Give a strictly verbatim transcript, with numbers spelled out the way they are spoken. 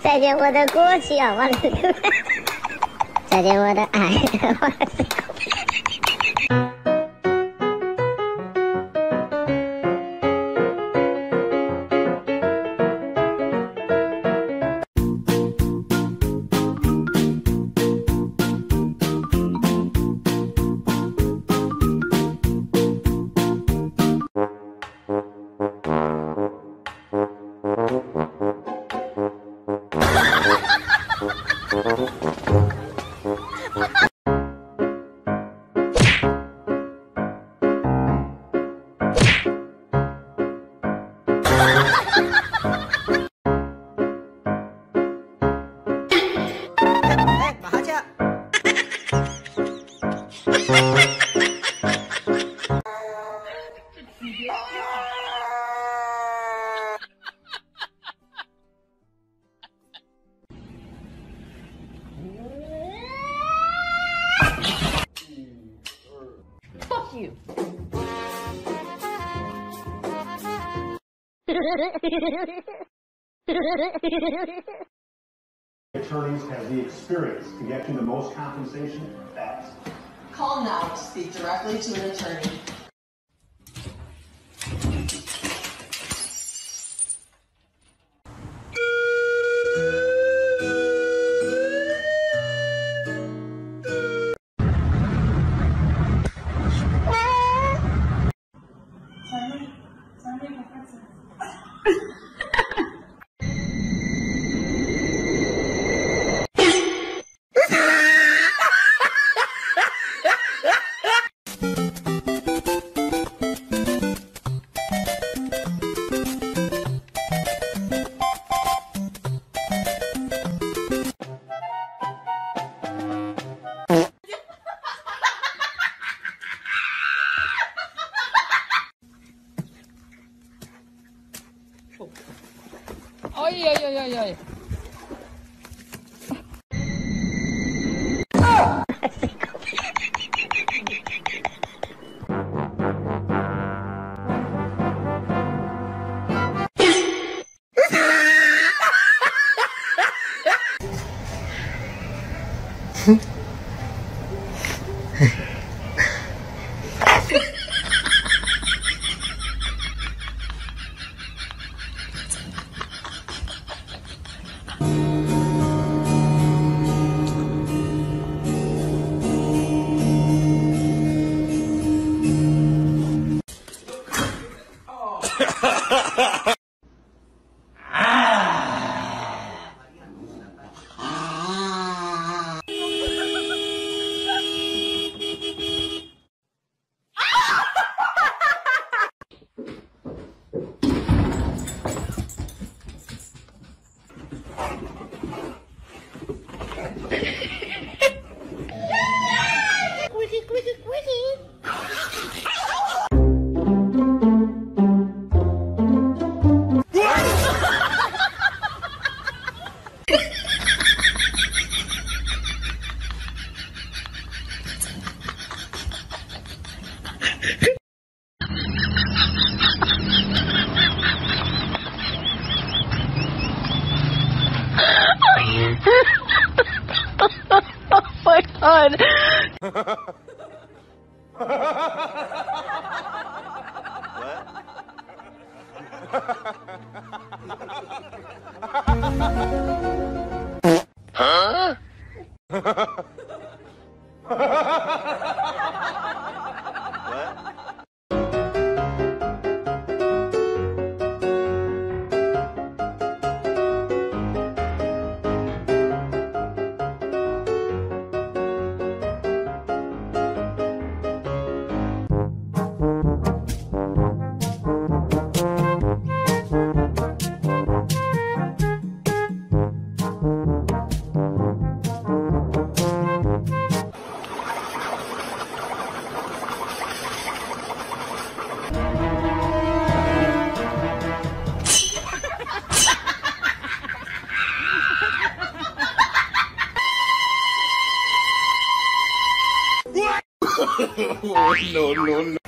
再见我的过去啊，忘了再见我的爱，忘了you. Attorneys have the experience to get you the most compensation fast. Call now to speak directly to an attorney. Ay, ay, ay, ay, ay. Huh? No, no, no.